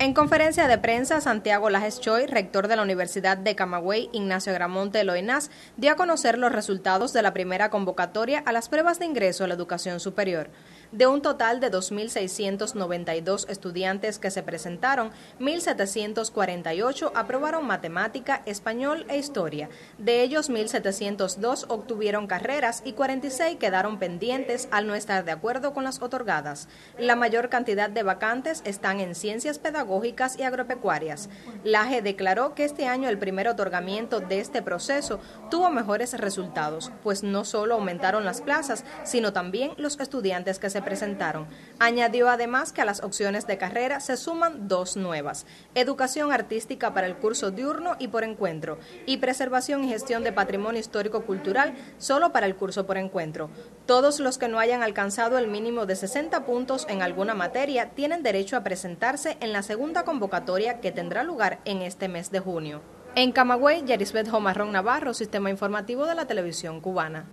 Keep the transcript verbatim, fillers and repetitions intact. En conferencia de prensa, Santiago Lages Choy, rector de la Universidad de Camagüey, Ignacio Agramonte y Loynaz, dio a conocer los resultados de la primera convocatoria a las pruebas de ingreso a la educación superior. De un total de dos mil seiscientos noventa y dos estudiantes que se presentaron, mil setecientos cuarenta y ocho aprobaron matemática, español e historia. De ellos, mil setecientos dos obtuvieron carreras y cuarenta y seis quedaron pendientes al no estar de acuerdo con las otorgadas. La mayor cantidad de vacantes están en ciencias pedagógicas, y agropecuarias. Lages declaró que este año el primer otorgamiento de este proceso tuvo mejores resultados, pues no solo aumentaron las plazas, sino también los estudiantes que se presentaron. Añadió además que a las opciones de carrera se suman dos nuevas: educación artística para el curso diurno y por encuentro, y preservación y gestión de patrimonio histórico-cultural solo para el curso por encuentro. Todos los que no hayan alcanzado el mínimo de sesenta puntos en alguna materia tienen derecho a presentarse en la segunda segunda convocatoria que tendrá lugar en este mes de junio. En Camagüey, Yarisbeth Homarrón Navarro, Sistema Informativo de la Televisión Cubana.